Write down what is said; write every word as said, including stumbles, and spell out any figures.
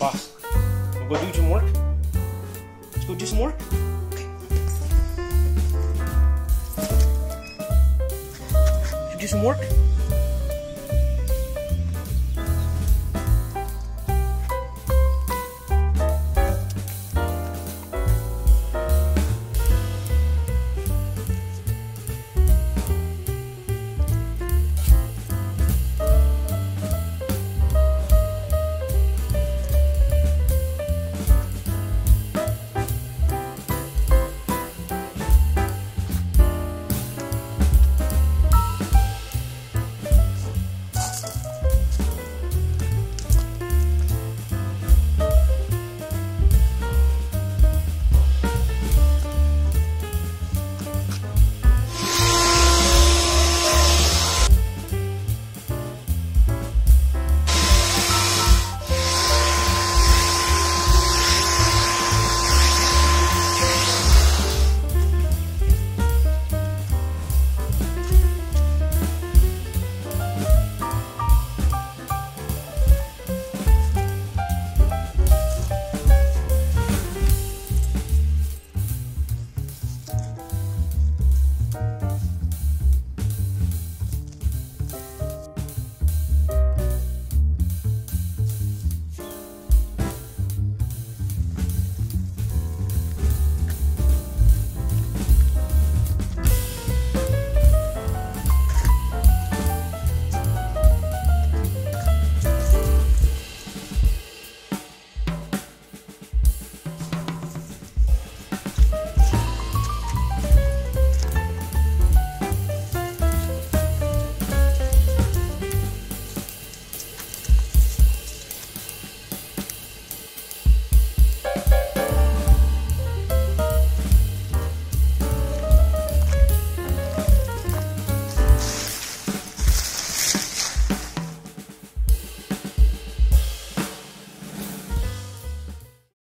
Boss, we'll go do some work. Let's go do some work. Okay. Do some work.